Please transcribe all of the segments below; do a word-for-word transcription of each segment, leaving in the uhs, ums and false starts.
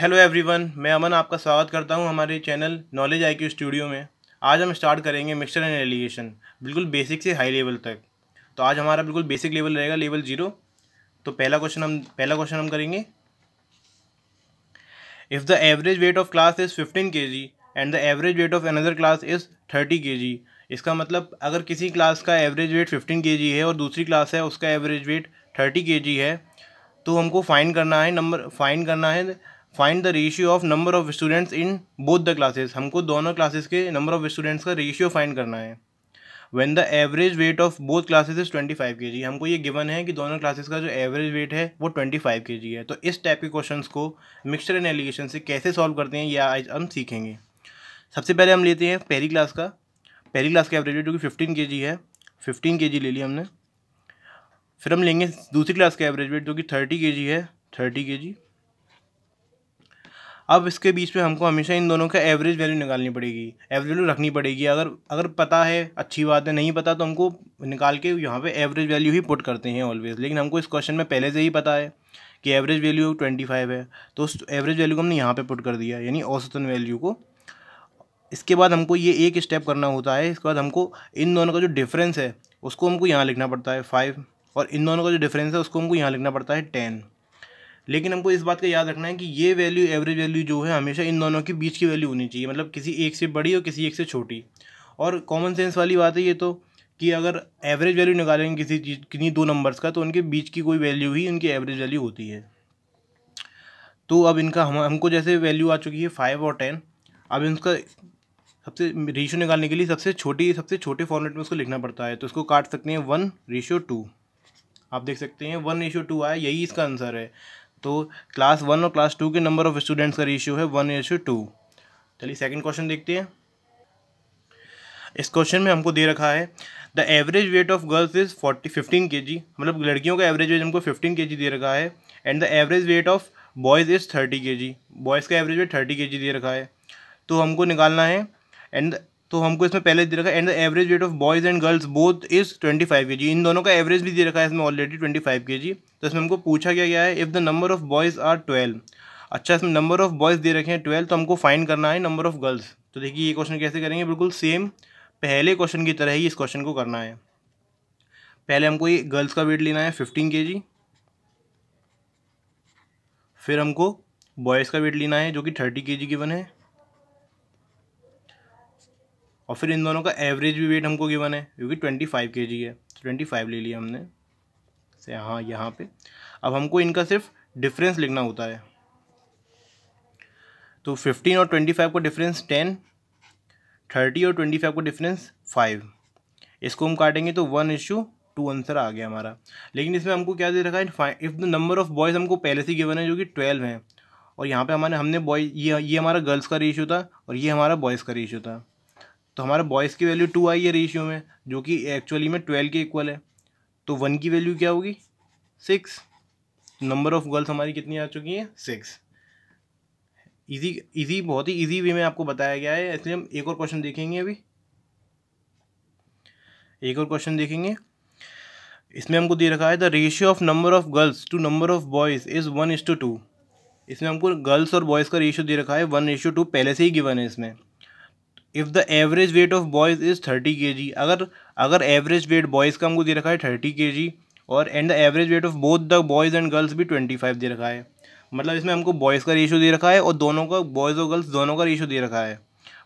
Hello everyone, मैं अमन आपका स्वागत करता हूं हमारे चैनल नॉलेज आईक्यू स्टूडियो में। आज हम स्टार्ट करेंगे मिक्सचर एंड एलिगेशन, बिल्कुल बेसिक से हाई लेवल तक। तो आज हमारा बिल्कुल बेसिक लेवल रहेगा, लेवल ज़ीरो। तो पहला क्वेश्चन हम पहला क्वेश्चन हम करेंगे, if the average weight of class is fifteen K G and the average weight of another class is thirty K G. इसका मतलब अगर किसी क्लास का एवरेज वेट फिफ्टीन के जी है और दूसरी क्लास है उसका एवरेज वेट थर्टी के जी है, तो हमको फाइन करना है नंबर फाइन करना है find the ratio of number of students in both the classes. हमको दोनों क्लासेस के नंबर ऑफ स्टूडेंट्स का रेशियो फाइंड करना है। When the average weight of both classes is twenty five K G. हमको ये गिवन है कि दोनों क्लासेस का जो एवरेज वेट है वो ट्वेंटी फाइव के जी है। तो इस टाइप के क्वेश्चंस को मिक्सचर एंड एलिगेशन से कैसे सॉल्व करते हैं ये आज हम सीखेंगे। सबसे पहले हम लेते हैं पहली क्लास का पहली क्लास का एवरेज वेट, जो कि फिफ्टीन के जी है, फिफ्टीन के जी ले लिया हमने। फिर हम लेंगे दूसरी क्लास का एवरेज वेट जो कि थर्टी के जी है, थर्टी के जी। अब इसके बीच में हमको हमेशा इन दोनों का एवरेज वैल्यू निकालनी पड़ेगी, एवरेज वैल्यू रखनी पड़ेगी। अगर अगर पता है अच्छी बात है, नहीं पता तो हमको निकाल के यहाँ पे एवरेज वैल्यू ही पुट करते हैं ऑलवेज। लेकिन हमको इस क्वेश्चन में पहले से ही पता है कि एवरेज वैल्यू ट्वेंटी फाइव है, तो उस एवरेज वैल्यू को हमने यहाँ पर पुट कर दिया, यानी औसतन वैल्यू को। इसके बाद हमको ये एक स्टेप करना होता है। इसके बाद हमको इन दोनों का जो डिफरेंस है उसको हमको यहाँ लिखना पड़ता है फाइव, और इन दोनों का जो डिफरेंस है उसको हमको यहाँ लिखना पड़ता है टेन। लेकिन हमको इस बात का याद रखना है कि ये वैल्यू एवरेज वैल्यू जो है हमेशा इन दोनों के बीच की वैल्यू होनी चाहिए, मतलब किसी एक से बड़ी और किसी एक से छोटी। और कॉमन सेंस वाली बात है ये तो, कि अगर एवरेज वैल्यू निकालेंगे किसी चीज़ किन्हीं दो नंबर्स का तो उनके बीच की कोई वैल्यू ही उनकी एवरेज वैल्यू होती है। तो अब इनका हम हमको जैसे वैल्यू आ चुकी है फाइव और टेन। अब इनका सबसे रेशियो निकालने के लिए सबसे छोटी सबसे छोटे फॉर्मेट में उसको लिखना पड़ता है। तो इसको काट सकते हैं वन रेशियो टू। आप देख सकते हैं वन रेशियो टू आया, यही इसका आंसर है। तो क्लास वन और क्लास टू के नंबर ऑफ स्टूडेंट्स का रेशियो है वन रेशियो टू। चलिए सेकंड क्वेश्चन देखते हैं। इस क्वेश्चन में हमको दे रखा है the average weight of girls is forty fifteen K G, मतलब लड़कियों का एवरेज वेट हमको फिफ्टीन के जी दे रखा है, and the average weight of boys is thirty K G. Boys का average weight thirty K G दे रखा है, तो हमको निकालना है। एंड तो हमको इसमें पहले दे रखा है and the average weight of boys and girls both is twenty five K G. इन दोनों का एवरेज भी दे रखा है इसमें ऑलरेडी ट्वेंटी फाइव के जी। तो इसमें हमको पूछा क्या गया है, if the number of boys are twelve. अच्छा, इसमें नंबर ऑफ बॉयज़ दे रखे हैं ट्वेल्व, तो हमको फाइंड करना है नंबर ऑफ गर्ल्स। तो देखिए ये क्वेश्चन कैसे करेंगे, बिल्कुल सेम पहले क्वेश्चन की तरह ही इस क्वेश्चन को करना है। पहले हमको ये गर्ल्स का वेट लेना है फिफ्टीन के जी, फिर हमको बॉयज़ का वेट लेना है जो कि थर्टी के जी गिवन है, और फिर इन दोनों का एवरेज भी वेट हमको गिवन है क्योंकि ट्वेंटी फाइव के जी है, तो ट्वेंटी फाइव ले लिया हमने से। हाँ, यहाँ पे अब हमको इनका सिर्फ डिफरेंस लिखना होता है। तो फिफ्टीन और ट्वेंटी फाइव का डिफरेंस टेन, थर्टी और ट्वेंटी फाइव का डिफरेंस फाइव। इसको हम काटेंगे तो वन इशू टू आंसर आ गया हमारा। लेकिन इसमें हमको क्या दे रखा है, if the number of boys हमको पहले से गिवन है जो कि ट्वेल्व हैं, और यहाँ पर हमारे हमने बॉयज़ ये ये हमारा गर्ल्स का रेशियो था और ये हमारा बॉयज़ का रेशियो था। तो हमारा बॉयज़ की वैल्यू टू आई है रेशियो में, जो कि एक्चुअली में ट्वेल्व के इक्वल है। तो वन की वैल्यू क्या होगी, सिक्स। नंबर ऑफ़ गर्ल्स हमारी कितनी आ चुकी है, सिक्स। इजी इजी बहुत ही इजी वे में आपको बताया गया है, इसलिए हम एक और क्वेश्चन देखेंगे। अभी एक और क्वेश्चन देखेंगे। इसमें हमको दे रखा है the ratio of number of girls to number of boys is one is to two. इसमें हमको गर्ल्स और बॉयज़ का रेशियो दे रखा है वन रेशियो टू, पहले से ही गिवन है इसमें। If the average weight of boys is thirty K G, अगर अगर एवरेज वेट बॉयज़ का हमको दे रखा है थर्टी के जी, और and the average weight of both the boys and girls भी ट्वेंटी फाइव दे रखा है। मतलब इसमें हमको बॉयज़ का रेशियो दे रखा है और दोनों का, बॉयज़ और गर्ल्स दोनों का रेशियो दे रखा है।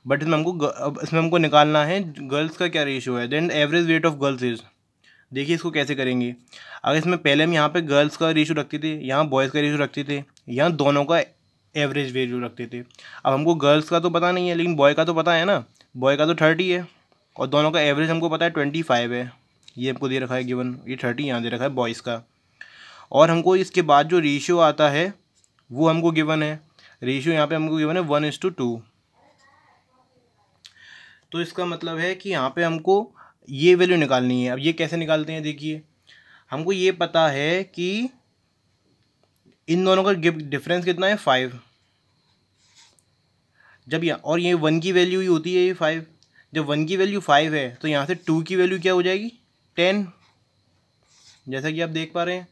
बट इसमें हमको अब इसमें हमको निकालना है गर्ल्स का क्या रेशियो है, then average weight of girls is. देखिए इसको कैसे करेंगे। अगर इसमें पहले हम यहाँ पर गर्ल्स का रेशियो रखते थे, यहाँ बॉयज़ का रेशियो रखते थे, यहाँ दोनों का एवरेज वैल्यू रखते थे। अब हमको गर्ल्स का तो पता नहीं है लेकिन बॉय का तो पता है ना, बॉय का तो थर्टी है और दोनों का एवरेज हमको पता है ट्वेंटी फाइव है, ये हमको दे रखा है गिवन। ये थर्टी यहाँ दे रखा है बॉयज़ का, और हमको इसके बाद जो रेशियो आता है वो हमको गिवन है। रेशियो यहाँ पे हमको गिवन है वन इज़ टू टू। तो इसका मतलब है कि यहाँ पर हमको ये वैल्यू निकालनी है। अब ये कैसे निकालते हैं, देखिए हमको ये पता है कि इन दोनों का डिफरेंस कितना है, फाइव। जब यहाँ और ये वन की वैल्यू ही होती है, ये फाइव। जब वन की वैल्यू फाइव है तो यहाँ से टू की वैल्यू क्या हो जाएगी, टेन, जैसा कि आप देख पा रहे हैं।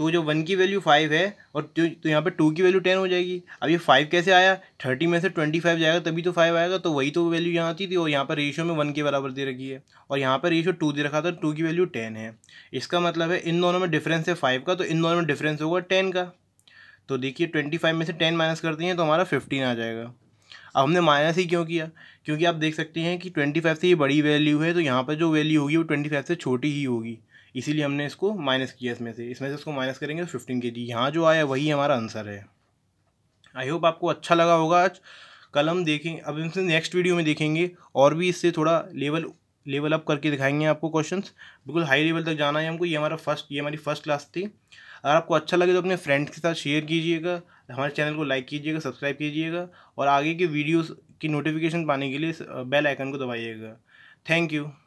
तो जो वन की वैल्यू फाइव है और तो यहाँ पे टू की वैल्यू टेन हो जाएगी। अब ये फाइव कैसे आया, थर्टी में से ट्वेंटी फाइव जाएगा तभी तो फाइव आएगा, तो वही तो वैल्यू यहाँ आती थी। और यहाँ पर रेशियो में वन के बराबर दे रखी है और यहाँ पर रेशियो टू दे रखा था, टू की वैल्यू टेन है। इसका मतलब है इन दोनों में डिफरेंस है फाइव का, तो इन दोनों में डिफरेंस होगा टेन का। तो देखिए ट्वेंटी फाइव में से टेन माइनस करती हैं तो हमारा फिफ्टीन आ जाएगा। अब हमने माइनस ही क्यों किया, क्योंकि आप देख सकते हैं कि ट्वेंटी फाइव से ये बड़ी वैल्यू है तो यहाँ पर जो वैल्यू होगी वो ट्वेंटी फाइव से छोटी ही होगी, इसीलिए हमने इसको माइनस किया। इसमें से इसमें से इसको माइनस करेंगे तो फिफ्टीन के जी यहाँ जो आया वही हमारा आंसर है। आई होप आपको अच्छा लगा होगा। आज कल हम देखेंगे, अब इनसे नेक्स्ट वीडियो में देखेंगे और भी इससे थोड़ा लेवल लेवल अप करके दिखाएंगे आपको क्वेश्चंस। बिल्कुल हाई लेवल तक जाना है हमको। ये हमारा फर्स्ट ये हमारी फर्स्ट क्लास थी। अगर आपको अच्छा लगे तो अपने फ्रेंड्स के साथ शेयर कीजिएगा, हमारे चैनल को लाइक कीजिएगा, सब्सक्राइब कीजिएगा और आगे के वीडियोस की नोटिफिकेशन पाने के लिए बेल आइकन को दबाइएगा। Thank you.